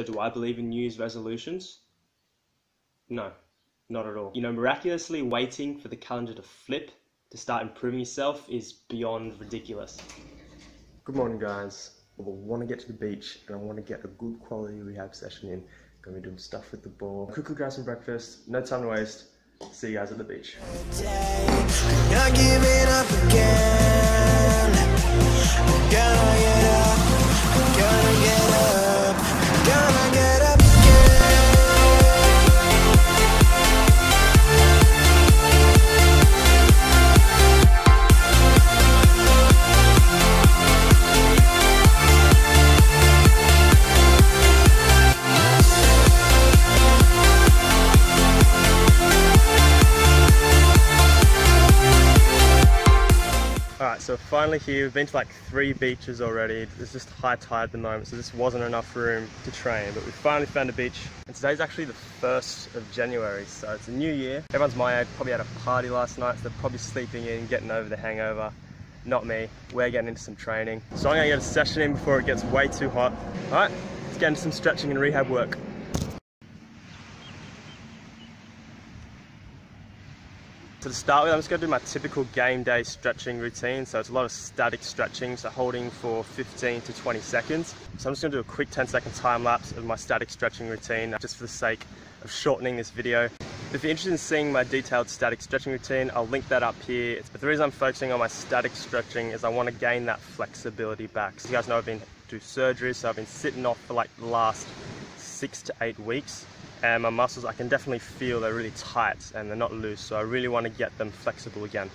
So do I believe in New Year's resolutions? No, not at all. You know, miraculously waiting for the calendar to flip to start improving yourself is beyond ridiculous. Good morning, guys. I want to get to the beach and I want to get a good quality rehab session in. Gonna be doing stuff with the ball. Quickly grab some breakfast, no time to waste. See you guys at the beach. Not giving up again. So finally here, we've been to like 3 beaches already. It's just high tide at the moment, so this wasn't enough room to train, but we finally found a beach. And today's actually the 1st of January, so it's a new year. Everyone's my age, probably had a party last night, so they're probably sleeping in, getting over the hangover. Not me, we're getting into some training. So I'm gonna get a session in before it gets way too hot. All right, let's get into some stretching and rehab work. So to start with, I'm just going to do my typical game day stretching routine. So it's a lot of static stretching, so holding for 15 to 20 seconds. So I'm just going to do a quick 10-second time lapse of my static stretching routine just for the sake of shortening this video. If you're interested in seeing my detailed static stretching routine, I'll link that up here. But the reason I'm focusing on my static stretching is I want to gain that flexibility back. So you guys know I've been through surgery, so I've been sitting off for like the last 6 to 8 weeks. And my muscles, I can definitely feel they're really tight and they're not loose, so I really want to get them flexible again.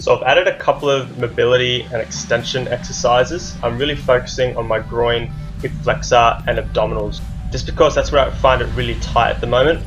So I've added a couple of mobility and extension exercises. I'm really focusing on my groin, hip flexor and abdominals, just because that's where I find it really tight at the moment.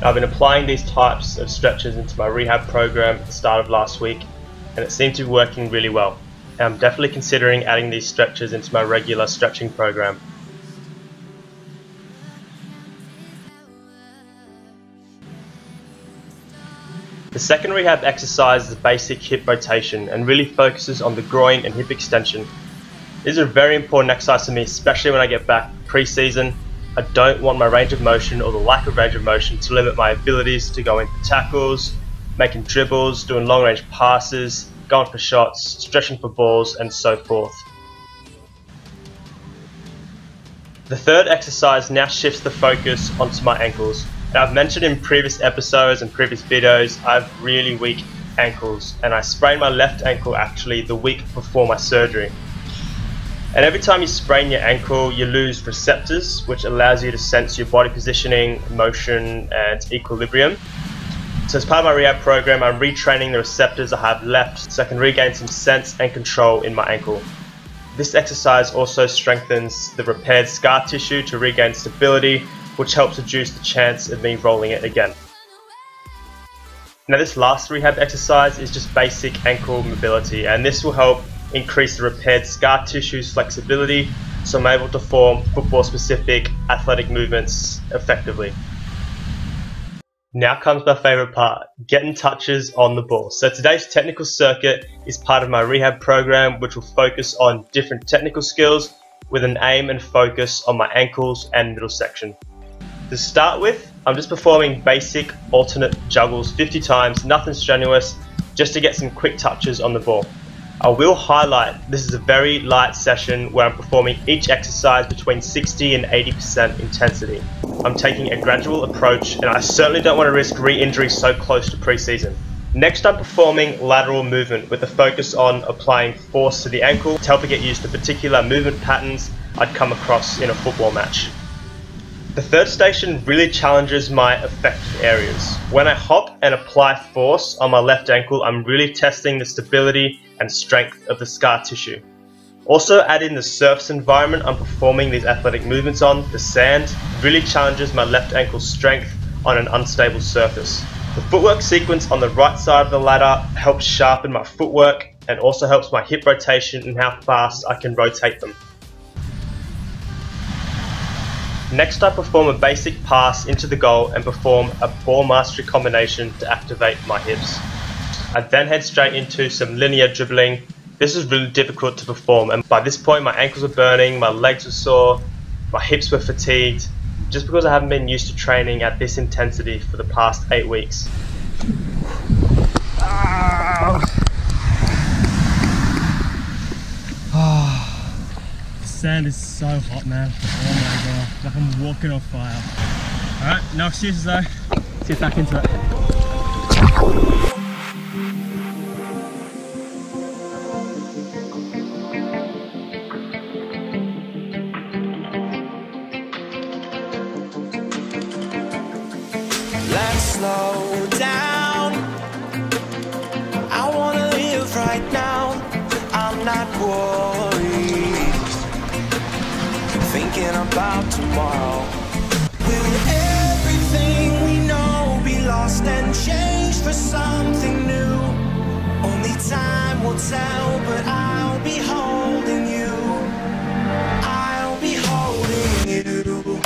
I've been applying these types of stretches into my rehab program at the start of last week, and it seemed to be working really well. And I'm definitely considering adding these stretches into my regular stretching program. The second rehab exercise is the basic hip rotation and really focuses on the groin and hip extension. This is a very important exercise to me, especially when I get back pre-season. I don't want my range of motion or the lack of range of motion to limit my abilities to go in for tackles, making dribbles, doing long range passes, going for shots, stretching for balls and so forth. The third exercise now shifts the focus onto my ankles. Now, I've mentioned in previous episodes and previous videos I have really weak ankles, and I sprained my left ankle actually the week before my surgery. And every time you sprain your ankle, you lose receptors, which allows you to sense your body positioning, motion, and equilibrium. So as part of my rehab program, I'm retraining the receptors I have left so I can regain some sense and control in my ankle. This exercise also strengthens the repaired scar tissue to regain stability, which helps reduce the chance of me rolling it again. Now, this last rehab exercise is just basic ankle mobility, and this will help increase the repaired scar tissue's flexibility so I'm able to form football-specific athletic movements effectively. Now comes my favourite part, getting touches on the ball. So today's technical circuit is part of my rehab program, which will focus on different technical skills with an aim and focus on my ankles and middle section. To start with, I'm just performing basic alternate juggles 50 times, nothing strenuous, just to get some quick touches on the ball. I will highlight this is a very light session where I'm performing each exercise between 60 and 80% intensity. I'm taking a gradual approach and I certainly don't want to risk re-injury so close to pre-season. Next, I'm performing lateral movement with a focus on applying force to the ankle to help it get used to particular movement patterns I'd come across in a football match. The third station really challenges my effective areas. When I hop and apply force on my left ankle, I'm really testing the stability and strength of the scar tissue. Also, add in the surface environment I'm performing these athletic movements on. The sand really challenges my left ankle's strength on an unstable surface. The footwork sequence on the right side of the ladder helps sharpen my footwork and also helps my hip rotation and how fast I can rotate them. Next I perform a basic pass into the goal and perform a ball mastery combination to activate my hips. I then head straight into some linear dribbling. This is really difficult to perform, and by this point my ankles were burning, my legs were sore, my hips were fatigued, just because I haven't been used to training at this intensity for the past 8 weeks. The sand is so hot, man. Oh my god, like I'm walking on fire. Alright, no excuses though. Let's get back into it. Let's slow down. I wanna live right now. I'm not worried, thinking about tomorrow. Will everything we know be lost and changed for something new? Only time will tell, but I'll be holding you. I'll be holding you.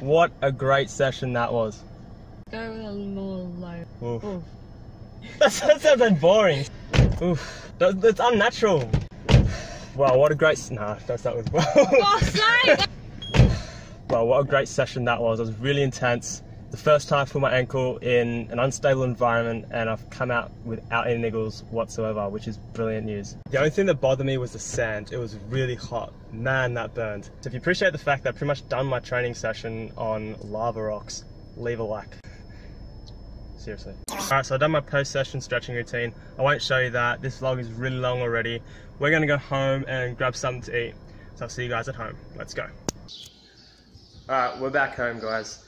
What a great session that was. Go with a little low. Oof. Oof. That sounds boring. Oof. That's unnatural. Wow, what a great... Nah, don't start with... Wow, what a great session that was. It was really intense. The first time I put my ankle in an unstable environment, and I've come out without any niggles whatsoever, which is brilliant news. The only thing that bothered me was the sand. It was really hot. Man, that burned. So if you appreciate the fact that I've pretty much done my training session on lava rocks, leave a like. Seriously. Alright, so I've done my post-session stretching routine. I won't show you that. This vlog is really long already. We're going to go home and grab something to eat. So I'll see you guys at home. Let's go. Alright, we're back home, guys.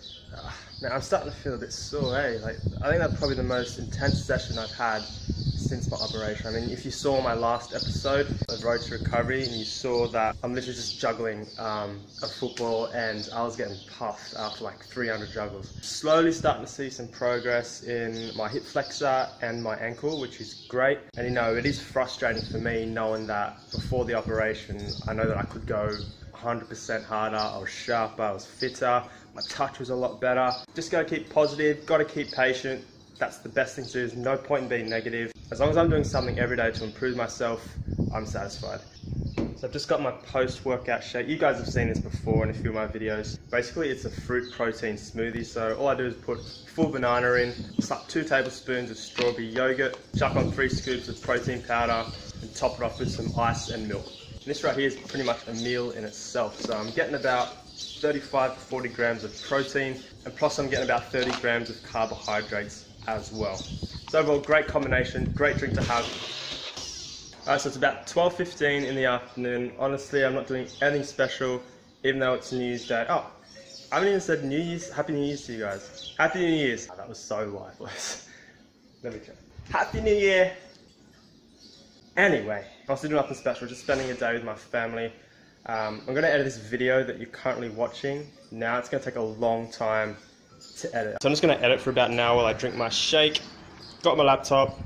Man, I'm starting to feel a bit sore, eh? Like, I think that's probably the most intense session I've had since my operation. I mean, if you saw my last episode, The Road to Recovery, and you saw that I'm literally just juggling a football, and I was getting puffed after like 300 juggles. Slowly starting to see some progress in my hip flexor and my ankle, which is great. And you know, it is frustrating for me knowing that before the operation, I know that I could go 100% harder, I was sharper, I was fitter, my touch was a lot better. Just gotta keep positive, gotta keep patient. That's the best thing to do. There's no point in being negative. As long as I'm doing something every day to improve myself, I'm satisfied. So I've just got my post-workout shake. You guys have seen this before in a few of my videos. Basically, it's a fruit protein smoothie. So all I do is put full banana in, slap 2 tablespoons of strawberry yogurt, chuck on 3 scoops of protein powder, and top it off with some ice and milk. And this right here is pretty much a meal in itself. So I'm getting about 35 to 40 grams of protein, and plus I'm getting about 30 grams of carbohydrates as well. So overall, great combination, great drink to have. Alright, so it's about 12:15 in the afternoon. Honestly, I'm not doing anything special, even though it's New Year's Day. Oh, I haven't even said New Year's. Happy New Year's to you guys. Happy New Year's. Oh, that was so lifeless. Let me check. Happy New Year. Anyway, I was doing nothing special, just spending a day with my family. I'm going to edit this video that you're currently watching now. It's going to take a long time to edit. So I'm just going to edit for about an hour while I drink my shake. Got my laptop,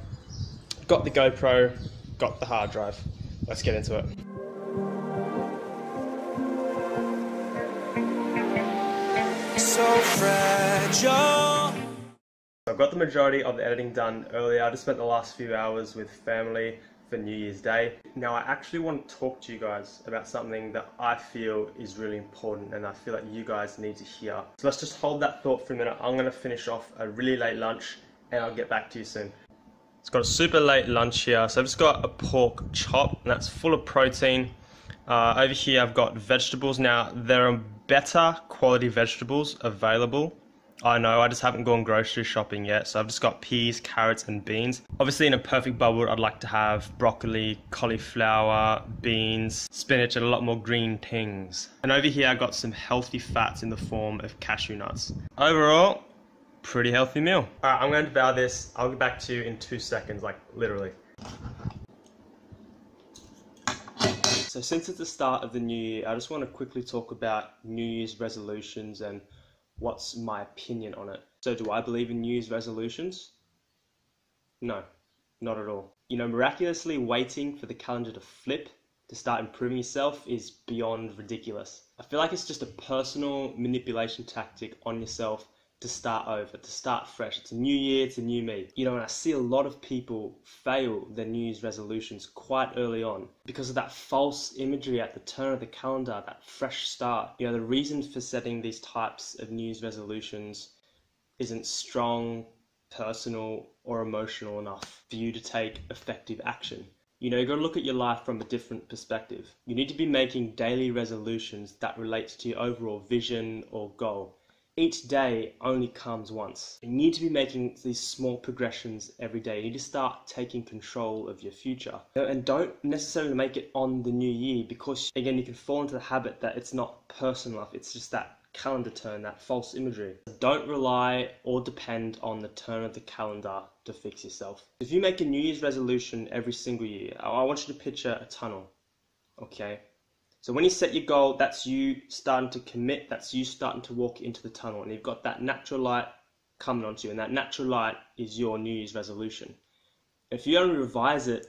got the GoPro, got the hard drive. Let's get into it. So fragile. I've got the majority of the editing done earlier. I just spent the last few hours with family for New Year's Day. Now I actually want to talk to you guys about something that I feel is really important, and I feel like you guys need to hear. So let's just hold that thought for a minute. I'm going to finish off a really late lunch and I'll get back to you soon. It's got a super late lunch here. So I've just got a pork chop, and that's full of protein. Over here I've got vegetables. Now there are better quality vegetables available. I know, I just haven't gone grocery shopping yet, so I've just got peas, carrots and beans. Obviously in a perfect bubble I'd like to have broccoli, cauliflower, beans, spinach and a lot more green things. And over here I got some healthy fats in the form of cashew nuts. Overall, pretty healthy meal. Alright, I'm going to devour this. I'll get back to you in 2 seconds, like literally. So since it's the start of the new year, I just want to quickly talk about New Year's resolutions and what's my opinion on it. So do I believe in New Year's resolutions? No, not at all. You know, miraculously waiting for the calendar to flip to start improving yourself is beyond ridiculous. I feel like it's just a personal manipulation tactic on yourself to start over, to start fresh. It's a new year, it's a new me. You know, and I see a lot of people fail their New Year's resolutions quite early on because of that false imagery at the turn of the calendar, that fresh start. You know, the reason for setting these types of New Year's resolutions isn't strong, personal, or emotional enough for you to take effective action. You know, you've got to look at your life from a different perspective. You need to be making daily resolutions that relates to your overall vision or goal. Each day only comes once. You need to be making these small progressions every day. You need to start taking control of your future. And don't necessarily make it on the new year because, again, you can fall into the habit that it's not personal enough. It's just that calendar turn, that false imagery. Don't rely or depend on the turn of the calendar to fix yourself. If you make a New Year's resolution every single year, I want you to picture a tunnel, okay? So when you set your goal, that's you starting to commit, that's you starting to walk into the tunnel, and you've got that natural light coming onto you, and that natural light is your New Year's resolution. If you only revise it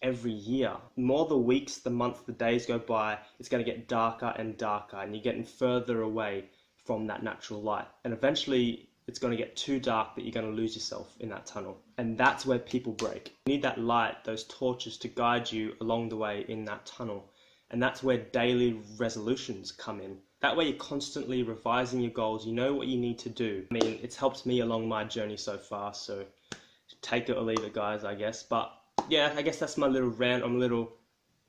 every year, the more the weeks, the months, the days go by, it's going to get darker and darker, and you're getting further away from that natural light. And eventually, it's going to get too dark that you're going to lose yourself in that tunnel. And that's where people break. You need that light, those torches to guide you along the way in that tunnel. And that's where daily resolutions come in. That way you're constantly revising your goals. You know what you need to do. I mean, it's helped me along my journey so far, so take it or leave it, guys, I guess. But yeah, I guess that's my little rant on a little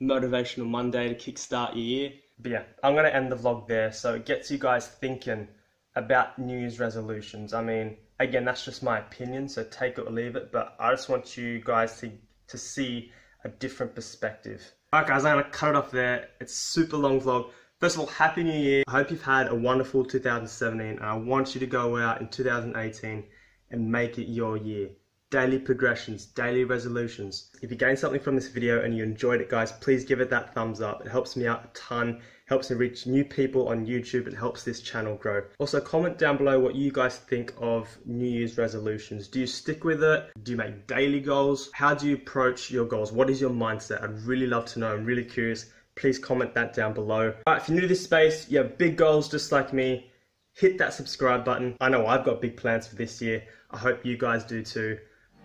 motivational Monday to kickstart your year. But yeah, I'm going to end the vlog there. So it gets you guys thinking about New Year's resolutions. I mean, again, that's just my opinion, so take it or leave it. But I just want you guys to see a different perspective. Alright guys, I'm going to cut it off there. It's a super long vlog. First of all, Happy New Year. I hope you've had a wonderful 2017, and I want you to go out in 2018 and make it your year. Daily progressions, daily resolutions. If you gained something from this video and you enjoyed it, guys, please give it that thumbs up. It helps me out a ton, helps me reach new people on YouTube, and helps this channel grow. Also, comment down below what you guys think of New Year's resolutions. Do you stick with it? Do you make daily goals? How do you approach your goals? What is your mindset? I'd really love to know. I'm really curious. Please comment that down below. All right, if you're new to this space, you have big goals just like me, hit that subscribe button. I know I've got big plans for this year. I hope you guys do too.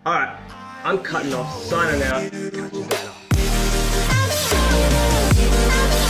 Alright, I'm cutting off, signing out, catch you later.